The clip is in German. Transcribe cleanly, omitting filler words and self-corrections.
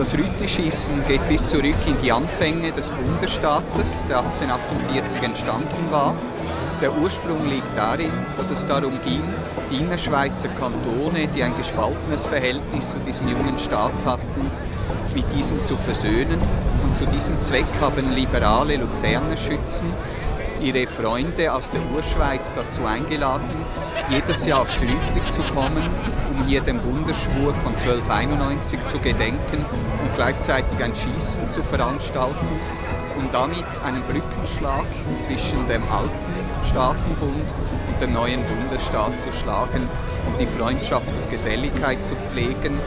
Das Rütlischiessen geht bis zurück in die Anfänge des Bundesstaates, der 1848 entstanden war. Der Ursprung liegt darin, dass es darum ging, die Innerschweizer Kantone, die ein gespaltenes Verhältnis zu diesem jungen Staat hatten, mit diesem zu versöhnen. Und zu diesem Zweck haben liberale Luzerner Schützen ihre Freunde aus der Urschweiz dazu eingeladen, jedes Jahr aufs Rütlich zu kommen, um hier dem Bundesschwur von 1291 zu gedenken und gleichzeitig ein Schießen zu veranstalten und damit einen Brückenschlag zwischen dem alten Staatenbund und dem neuen Bundesstaat zu schlagen und die Freundschaft und Geselligkeit zu pflegen.